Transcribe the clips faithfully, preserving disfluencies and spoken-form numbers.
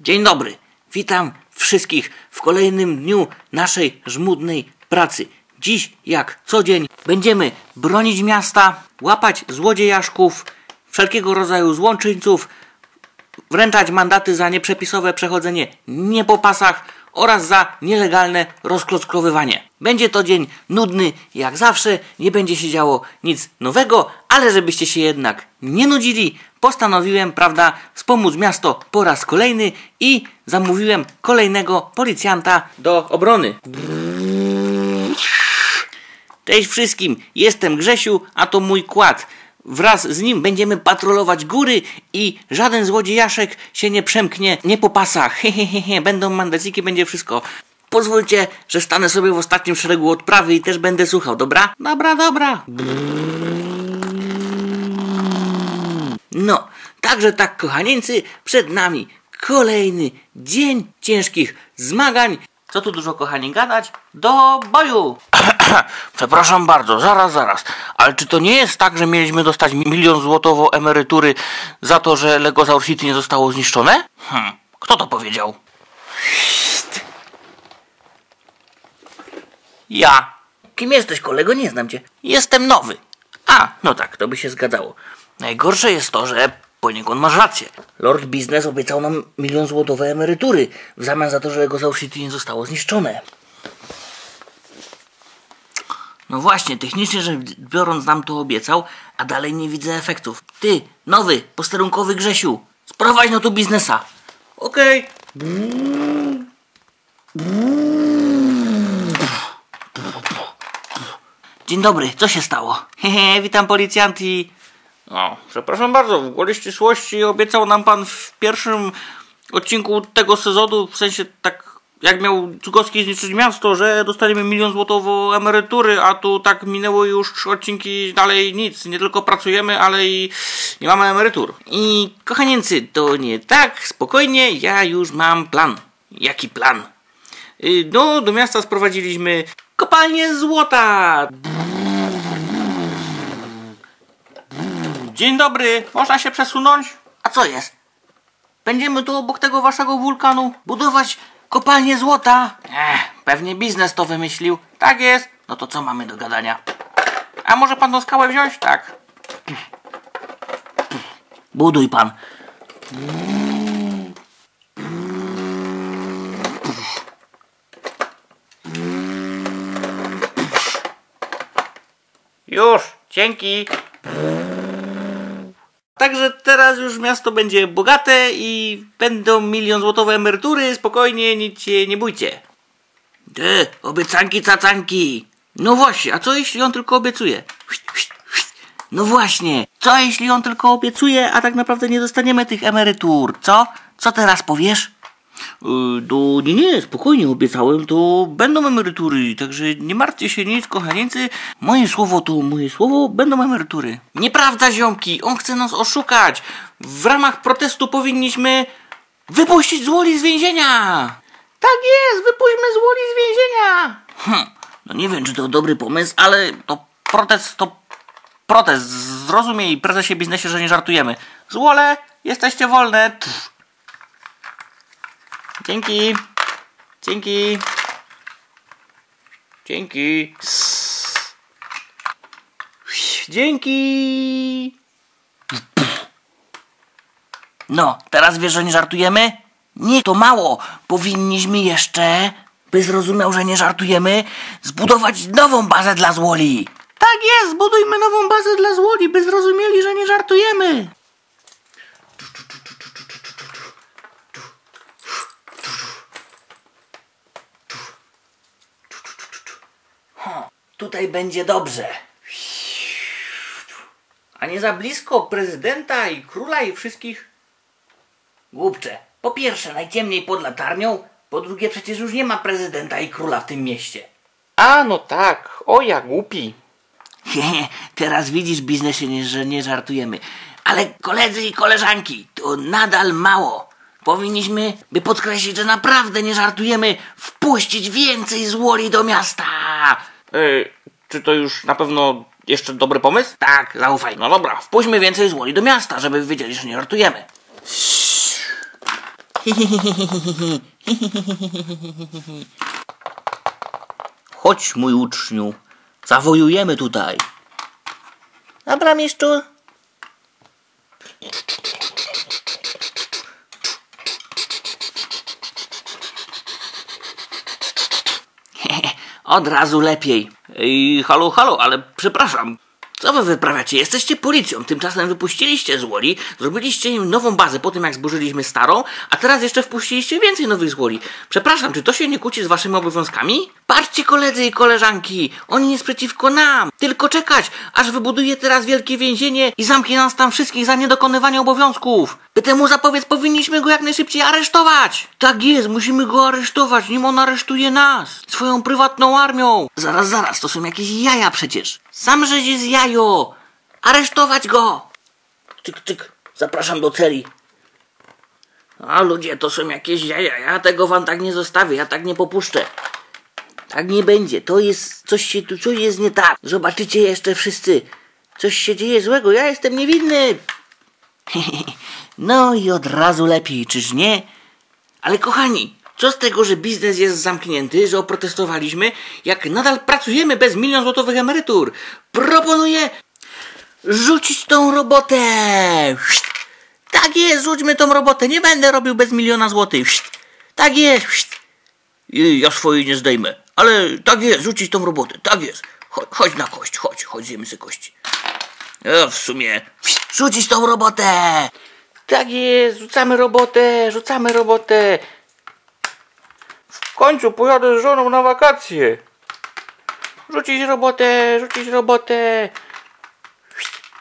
Dzień dobry, witam wszystkich w kolejnym dniu naszej żmudnej pracy. Dziś, jak co dzień, będziemy bronić miasta, łapać złodziejaszków, wszelkiego rodzaju złączyńców, wręczać mandaty za nieprzepisowe przechodzenie nie po pasach oraz za nielegalne rozklockowywanie. Będzie to dzień nudny jak zawsze, nie będzie się działo nic nowego, ale żebyście się jednak nie nudzili, postanowiłem, prawda, wspomóc miasto po raz kolejny i zamówiłem kolejnego policjanta do obrony. Cześć wszystkim, jestem Grzesiu, a to mój kład. Wraz z nim będziemy patrolować góry i żaden złodziejaszek się nie przemknie, nie po pasach. Hehehe, będą mandaciki, będzie wszystko. Pozwólcie, że stanę sobie w ostatnim szeregu odprawy i też będę słuchał, dobra? Dobra, dobra. No, także tak, kochanieńcy, przed nami kolejny dzień ciężkich zmagań. Co tu dużo, kochani, gadać? Do boju! Przepraszam bardzo, zaraz, zaraz. Ale czy to nie jest tak, że mieliśmy dostać milion złotowo emerytury za to, że Legozaur City nie zostało zniszczone? Hmm, kto to powiedział? Ja. Kim jesteś, kolego? Nie znam cię. Jestem nowy. A, no tak, to by się zgadzało. Najgorsze jest to, że poniekąd masz rację. Lord Business obiecał nam milion złotowe emerytury w zamian za to, że Legozaur City nie zostało zniszczone. No właśnie, technicznie rzecz biorąc nam to obiecał, a dalej nie widzę efektów. Ty, nowy, posterunkowy Grzesiu, sprowadź no tu Biznesa. Okej. Dzień dobry, co się stało? Hehe, witam policjanti. No, przepraszam bardzo, w ogóle ścisłości obiecał nam pan w pierwszym odcinku tego sezonu, w sensie tak jak miał Cugowski zniszczyć miasto, że dostaniemy milion złotowo emerytury, a tu tak minęły już trzy odcinki, dalej nic. Nie tylko pracujemy, ale i nie mamy emerytur. I kochanieńcy, to nie tak, spokojnie, ja już mam plan. Jaki plan? No, do miasta sprowadziliśmy kopalnię złota. Dzień dobry, można się przesunąć? A co jest? Będziemy tu obok tego waszego wulkanu budować kopalnię złota. Ech, pewnie biznes to wymyślił. Tak jest. No to co mamy do gadania? A może pan tą skałę wziąć? Tak. Buduj pan. Już, dzięki. Także teraz już miasto będzie bogate i będą milion złotowe emerytury, spokojnie, nic się nie bójcie. Ty, obiecanki, cacanki. No właśnie, a co jeśli on tylko obiecuje? No właśnie, co jeśli on tylko obiecuje, a tak naprawdę nie dostaniemy tych emerytur, co? Co teraz powiesz? No nie, nie, spokojnie, obiecałem, to będą emerytury, także nie martwcie się nic, kochanieńcy, moje słowo to moje słowo, będą emerytury. Nieprawda, ziomki, on chce nas oszukać, w ramach protestu powinniśmy wypuścić złoli z więzienia. Tak jest, wypuśćmy złoli z więzienia. Hm, no nie wiem, czy to dobry pomysł, ale to protest, to protest, zrozumiej prezesie biznesie, że nie żartujemy. Złole, jesteście wolne. Pff. Dzięki, dzięki, dzięki, dzięki. No, teraz wiesz, że nie żartujemy? Nie, to mało. Powinniśmy jeszcze, by zrozumiał, że nie żartujemy, zbudować nową bazę dla złoli. Tak jest, zbudujmy nową bazę dla złoli, by zrozumieli, że nie żartujemy. Tutaj będzie dobrze. A nie za blisko prezydenta i króla i wszystkich? Głupcze, po pierwsze najciemniej pod latarnią, po drugie przecież już nie ma prezydenta i króla w tym mieście. A no tak, o ja głupi. Hehe, teraz widzisz, biznesie, że nie żartujemy. Ale koledzy i koleżanki, to nadal mało. Powinniśmy, by podkreślić, że naprawdę nie żartujemy, wpuścić więcej złoli do miasta. Yy, Czy to już na pewno jeszcze dobry pomysł? Tak, zaufaj. No dobra, wpuśćmy więcej złoli do miasta, żeby wiedzieli, że nie żartujemy. Chodź, mój uczniu. Zawojujemy tutaj. Dobra, mistrzu. Od razu lepiej. Ej, halo, halo, ale przepraszam. Co wy wyprawiacie? Jesteście policją. Tymczasem wypuściliście złoli, zrobiliście im nową bazę po tym, jak zburzyliśmy starą, a teraz jeszcze wpuściliście więcej nowych złoli. Przepraszam, czy to się nie kłóci z waszymi obowiązkami? Patrzcie, koledzy i koleżanki, oni jest przeciwko nam. Tylko czekać, aż wybuduje teraz wielkie więzienie i zamknie nas tam wszystkich za niedokonywanie obowiązków. By temu zapobiec, powinniśmy go jak najszybciej aresztować. Tak jest, musimy go aresztować, nim on aresztuje nas. Swoją prywatną armią. Zaraz, zaraz, to są jakieś jaja przecież. Sam rzezi z jajo! Aresztować go! Tyk, tyk, zapraszam do celi. A ludzie, to są jakieś jaja, ja tego wam tak nie zostawię, ja tak nie popuszczę. Tak nie będzie, to jest, coś się tu, coś jest nie tak. Zobaczycie jeszcze wszyscy, coś się dzieje złego, ja jestem niewinny. No i od razu lepiej, czyż nie? Ale kochani, co z tego, że biznes jest zamknięty, że oprotestowaliśmy, jak nadal pracujemy bez milion złotowych emerytur? Proponuję rzucić tą robotę! Tak jest, rzućmy tą robotę, nie będę robił bez miliona złotych. Tak jest. Ja swojej nie zdejmę, ale tak jest, rzucić tą robotę, tak jest. Chodź, chodź na kość, chodź, chodź zjemy sobie kości. Ja w sumie, rzucić tą robotę! Tak jest, rzucamy robotę, rzucamy robotę. W końcu pojadę z żoną na wakacje. Rzucić robotę, rzucić robotę.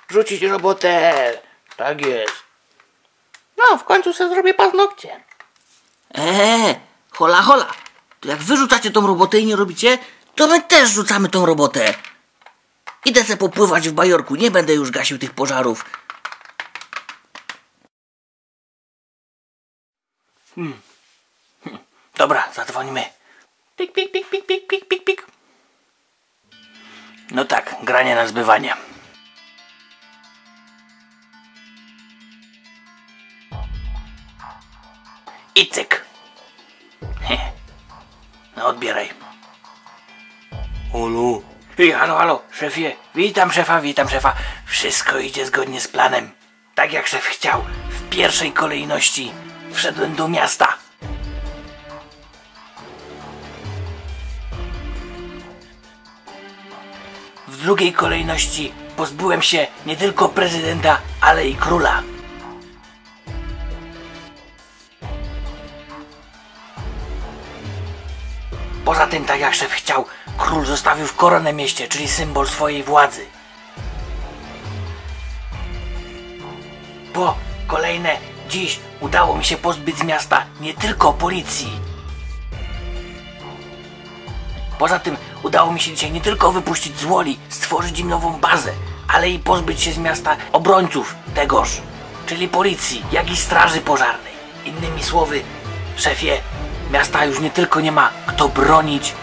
Rzucić robotę. Tak jest. No, w końcu sobie zrobię paznokcie. Eee, hola hola. To jak wyrzucacie tą robotę i nie robicie, to my też rzucamy tą robotę. Idę se popływać w bajorku, nie będę już gasił tych pożarów. Hmm. Dobra, zadzwońmy. Pik, pik, pik, pik, pik, pik, pik, pik. No tak, granie na zbywanie. I cyk. No odbieraj. Halo. Hej, halo, halo, szefie. Witam szefa, witam szefa. Wszystko idzie zgodnie z planem. Tak jak szef chciał. W pierwszej kolejności wszedłem do miasta. W drugiej kolejności pozbyłem się nie tylko prezydenta, ale i króla. Poza tym, tak jak szef chciał, król zostawił w koronę mieście, czyli symbol swojej władzy. Po kolejne, dziś udało mi się pozbyć z miasta nie tylko policji. Poza tym udało mi się dzisiaj nie tylko wypuścić złoli, stworzyć im nową bazę, ale i pozbyć się z miasta obrońców tegoż, czyli policji, jak i straży pożarnej. Innymi słowy, szefie, miasta już nie tylko nie ma kto bronić,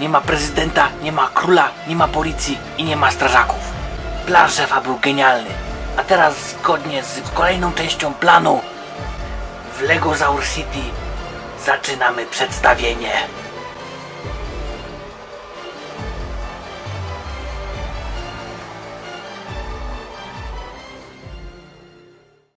nie ma prezydenta, nie ma króla, nie ma policji i nie ma strażaków. Plan szefa był genialny, a teraz zgodnie z kolejną częścią planu w Legozaur City zaczynamy przedstawienie.